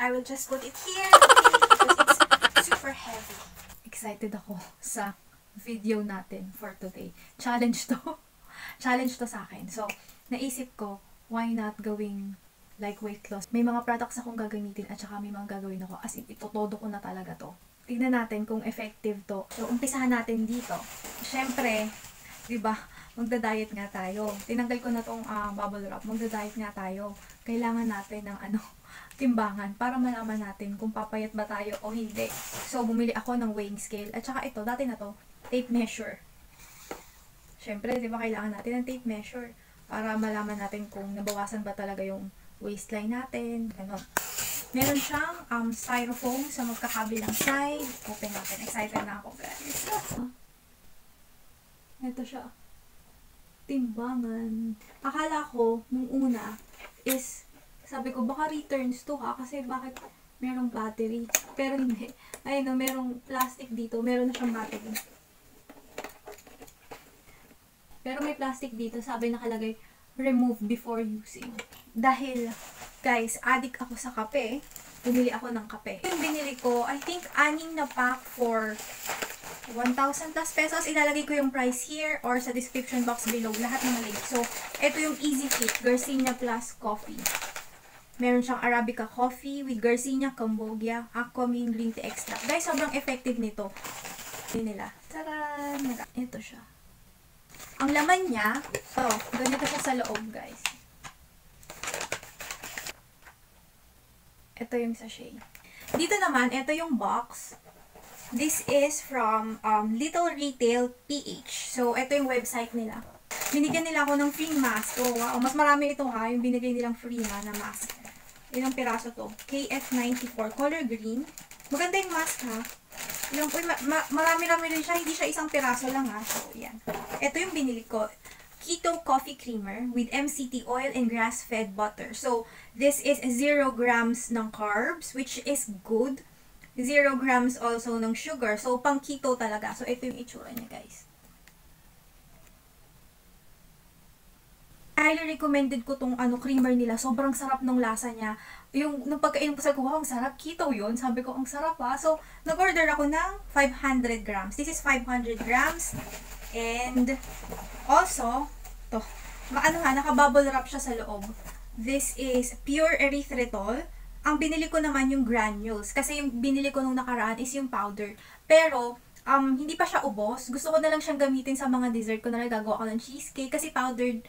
I will just put it here because it's super heavy. Excited ako sa video natin for today. Challenge to. Challenge to sa akin. So, naisip ko, why not gawing like weight loss? May mga products akong gagamitin at saka may mga gagawin ako. As in, itotodo ko na talaga to. Tignan natin kung effective to. So, umpisahan natin dito. Siyempre, diba, magda-diet nga tayo. Tinanggal ko na tong bubble wrap. Magda-diet nga tayo. Kailangan natin ng ano, timbangan para malaman natin kung papayat ba tayo o hindi. So, bumili ako ng weighing scale. At saka ito, dati na to, tape measure. Siyempre, diba, kailangan natin ng tape measure para malaman natin kung nabawasan ba talaga yung waistline natin. Ganon. Meron siyang styrofoam sa magkakabilang side. Open natin. Excited na ako, guys. Ito siya. Timbangan. Akala ko, nung una, is, sabi ko, baka returns to ha, kasi bakit merong battery. Pero hindi. Ayun, merong plastic dito. Meron na siyang battery. Pero may plastic dito. Sabi nakalagay, remove before using. Dahil, guys, adik ako sa kape. Bumili ako ng kape. Yung binili ko, I think, 6 na pack for 1,000+ pesos. Ilalagay ko yung price here or sa description box below. Lahat ng link. So, ito yung Easy Fit, Garcinia Plus Coffee. Meron siyang Arabica Coffee with Garcinia Cambogia, Aquamin Green Tea Extract. Guys, sobrang effective nito. Yun nila. Taran! Ito siya. Ang laman niya, oh, ganito siya sa loob, guys. Ito yung sachet. Dito naman, ito yung box. This is from Little Retail PH. So, ito yung website nila. Binigyan nila ako ng free mask. Oh, wow. Mas marami ito ha. Yung binigyan nilang free ha, na mask. Ilang piraso to. KF94 color green. Maganda yung mask ha. Ilang, uy, marami-rami rin siya. Hindi siya isang piraso lang ha. So, yan. Ito yung binili ko. Keto Coffee Creamer with MCT oil and grass-fed butter. So, this is 0 grams ng carbs, which is good. 0 grams also ng sugar. So, pang keto talaga. So, ito yung itsura niya, guys. I recommended ko tong ano, creamer nila. Sobrang sarap ng lasa niya. Yung, nung pagkainom ko, sabi ko, wow, ang sarap. Keto yun. Sabi ko, ang sarap ha. So, nag-order ako ng 500 grams. This is 500 grams. And, also, to ano ha, naka-bubble wrap siya sa loob. This is pure erythritol. Ang binili ko naman yung granules. Kasi yung binili ko nung nakaraan is yung powder. Pero, hindi pa siya ubos. Gusto ko na lang siyang gamitin sa mga dessert ko. Na lang gagawa ko ng cheesecake. Kasi powdered,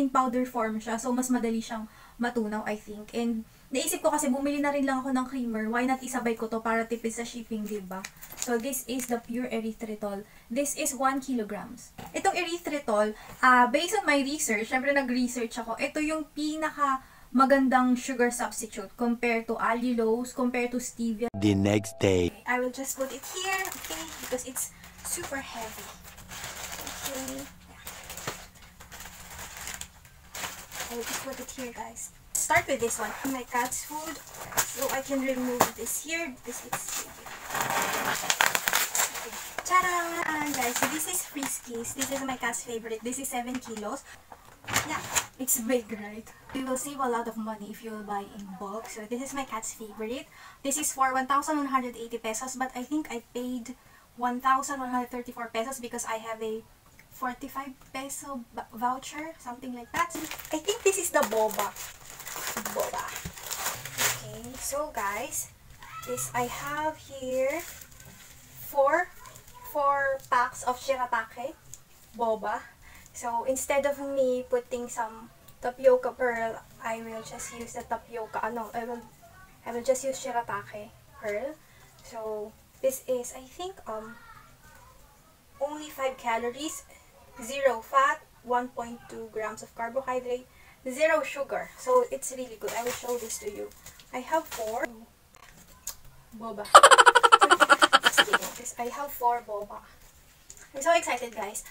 in powder form siya. So, mas madali siyang matunaw, I think. And, naisip ko kasi bumili na rin lang ako ng creamer. Why not isabay ko to para tipid sa shipping, diba? So, this is the pure erythritol. This is 1 kilograms. Itong erythritol, based on my research, syempre nag-research ako, ito yung pinaka magandang sugar substitute compared to allulose, compared to stevia. The next day. Okay, I will just put it here, okay? Because it's super heavy. Okay. I will just put it here, guys. Start with this one. My cat's food. So I can remove this here. This is stevia. Okay. Ta-da! Guys, so this is Friskies. This is my cat's favorite. This is 7 kilos. Yeah. It's big, right? You will save a lot of money if you will buy in bulk. So this is my cat's favorite. This is for 1,180 pesos, but I think I paid 1,134 pesos because I have a 45 peso voucher, something like that. I think this is the boba. Okay, so guys, this I have here four packs of shirataki boba. So, instead of me putting some tapioca pearl, I will just use the tapioca, I will just use shirataki pearl. So, this is, I think, only 5 calories, 0 fat, 1.2 grams of carbohydrate, 0 sugar. So, it's really good. I will show this to you. I have 4 boba. Just kidding, because I have 4 boba. I'm so excited, guys.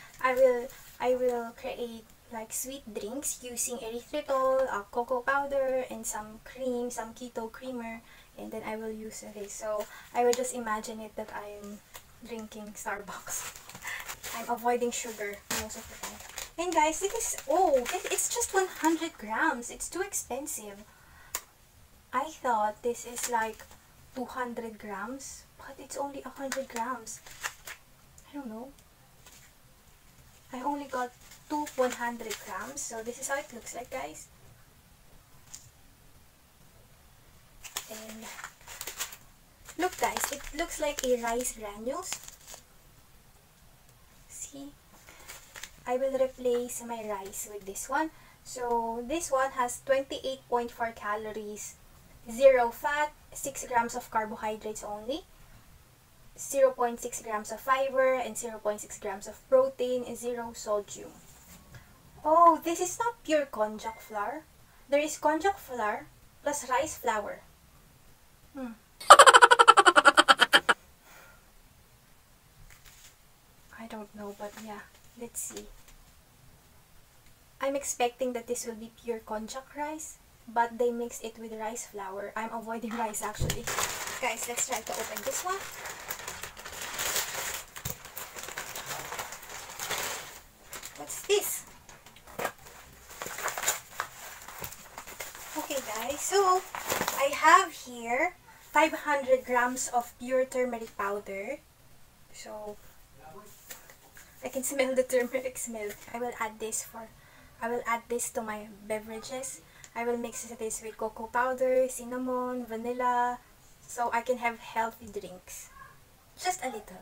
I will create like sweet drinks using erythritol, cocoa powder, and some cream, some keto creamer, and then I will use this. So I will just imagine it that I am drinking Starbucks. I'm avoiding sugar most of the time. And guys, it is, oh, it's just 100 grams. It's too expensive. I thought this is like 200 grams, but it's only 100 grams. I don't know. I only got two 100 grams, so this is how it looks like, guys. And look, guys, it looks like a rice granules. See? I will replace my rice with this one. So this one has 28.4 calories, 0 fat, 6 grams of carbohydrates only, 0.6 grams of fiber, and 0.6 grams of protein, and 0 sodium. Oh, this is not pure konjac flour. There is konjac flour plus rice flour. I don't know, but yeah, let's see. I'm expecting that this will be pure konjac rice, but they mixed it with rice flour. I'm avoiding rice, actually. Guys, let's try to open this one. What's this? Okay, guys, so I have here 500 grams of pure turmeric powder. So I can smell the turmeric smell. I will add this to my beverages. I will mix this with cocoa powder, cinnamon, vanilla, so I can have healthy drinks. Just a little.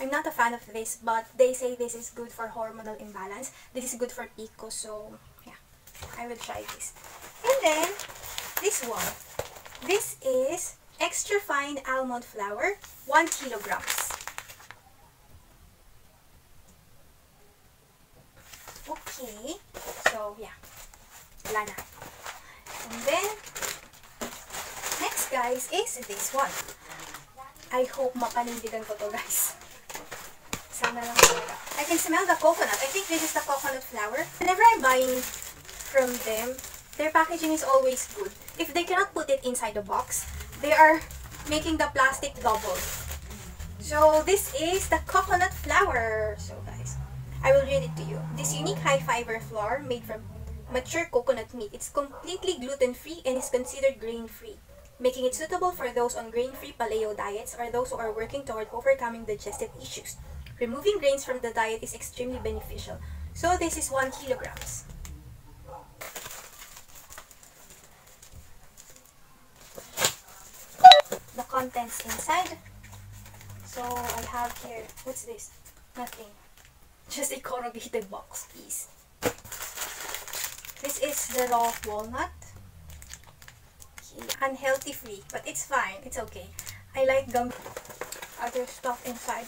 I'm not a fan of this, but they say this is good for hormonal imbalance. This is good for PCOS, so yeah, I will try this. And then, this one. This is extra fine almond flour, 1 kilograms. Okay, so yeah, Lana. And then, next, guys, is this one. I hope mapanindigan ko to, guys. Sana lang talaga. I can smell the coconut. I think this is the coconut flour. Whenever I'm buying from them, their packaging is always good. If they cannot put it inside the box, they are making the plastic bubbles. So, this is the coconut flour. So, guys, I will read it to you. This unique high-fiber flour made from mature coconut meat. It's completely gluten-free and is considered grain-free, making it suitable for those on grain-free paleo diets or those who are working toward overcoming digestive issues. Removing grains from the diet is extremely beneficial. So this is 1 kilograms. The contents inside. So I have here, what's this? Nothing. Just a corrugated box, please. This is the raw walnut. Okay. Unhealthy free, but it's fine. It's okay. I like gum. Other stuff inside.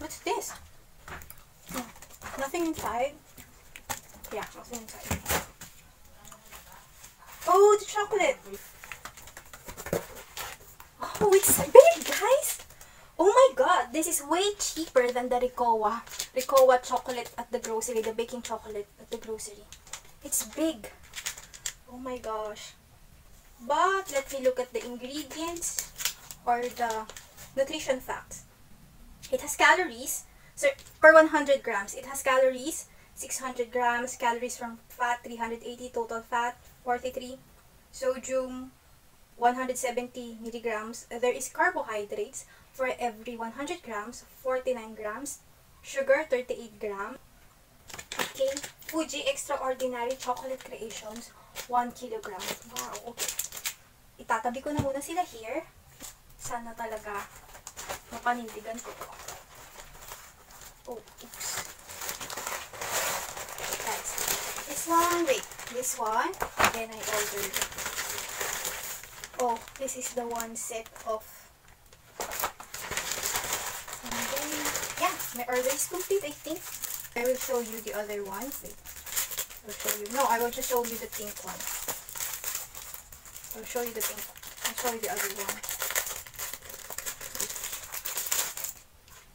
What's this? Oh, nothing inside. Yeah, nothing inside. Oh, the chocolate. Oh, it's big, guys. Oh my god, this is way cheaper than the Ricoa chocolate at the grocery, the baking chocolate at the grocery. It's big. Oh my gosh. But let me look at the ingredients or the nutrition facts. It has calories. So per 100 grams, it has calories, 600 grams, calories from fat, 380, total fat, 43, sodium, 170 milligrams. There is carbohydrates for every 100 grams, 49 grams, sugar, 38 grams. Okay, Fuji Extraordinary Chocolate Creations, 1 kilogram. Wow, okay. Itatabi ko na muna sila here. Sana talaga mapanindigan ko to. Oh, oops. Guys, this one, wait. This one, then I ordered. Oh, this is the one set of. And then, yeah, my order is complete, I think. I will show you the other one. Wait, I will show you. No, I will just show you the pink one. I will show you the pink one. I'll show you the other one.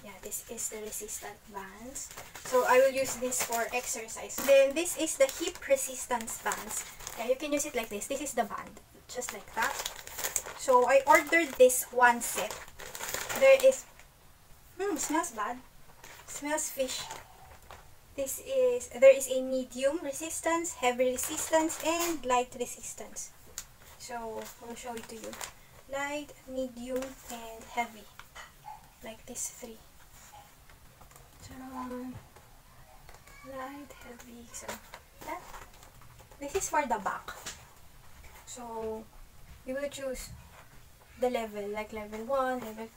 Yeah, this is the resistant bands. So I will use this for exercise. Then this is the hip resistance bands. Yeah, you can use it like this. This is the band, just like that. So I ordered this one set. There is, smells bad. Smells fish. This is, there is a medium resistance, heavy resistance, and light resistance. So I'm gonna show it to you. Light, medium, and heavy. Like these three. Light, heavy, so that. This is for the back. So you will choose the level, like level 1, level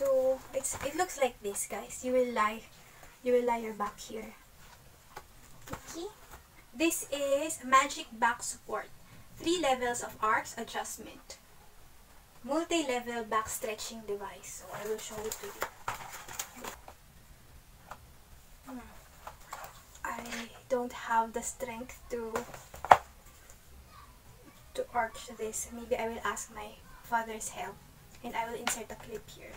2. It looks like this, guys. You will lie your back here. Okay. This is magic back support. 3 levels of arcs adjustment. Multi-level back stretching device. So I will show it to you. I don't have the strength to arch this. Maybe I will ask my father's help, and I will insert the clip here.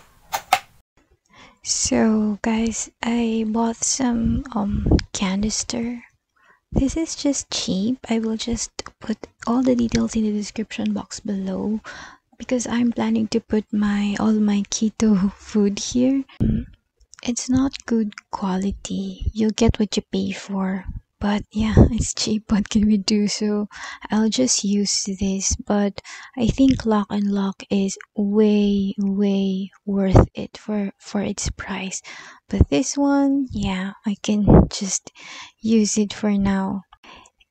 So guys, I bought some canister. This is just cheap. I will just put all the details in the description box below, because I'm planning to put all my keto food here. It's not good quality. You'll get what you pay for. But yeah, it's cheap. What can we do? So I'll just use this. But I think Lock and Lock is way, way worth it for its price. But this one, yeah, I can just use it for now.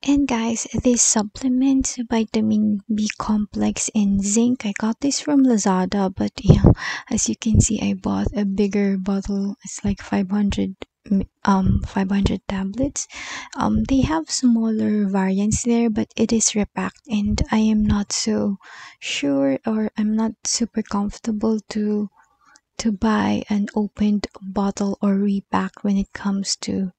And guys, these supplements, vitamin B complex and zinc, I got this from Lazada. But yeah, as you can see, I bought a bigger bottle. It's like 500 tablets. They have smaller variants there, but it is repacked, and I am not so sure, or I'm not super comfortable to buy an opened bottle or repack when it comes to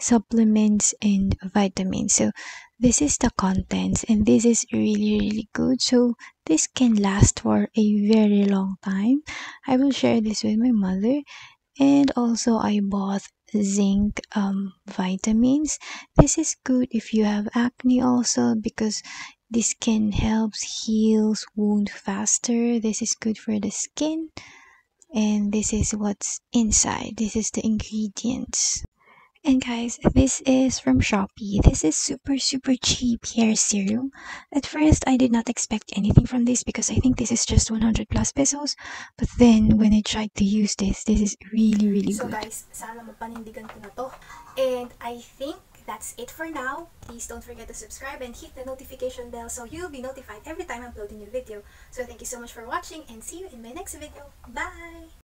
supplements and vitamins. So this is the contents, and this is really, really good. So this can last for a very long time. I will share this with my mother. And also I bought zinc vitamins. This is good if you have acne also, because this can help heal wounds faster. This is good for the skin, and this is what's inside. This is the ingredients. And guys, this is from Shopee. This is super, super cheap hair serum. At first, I did not expect anything from this, because I think this is just 100 plus pesos. But then, when I tried to use this, this is really, really good. So guys, sana mapanindigan ko na to. And I think that's it for now. Please don't forget to subscribe and hit the notification bell so you'll be notified every time I upload a new video. So thank you so much for watching, and see you in my next video. Bye!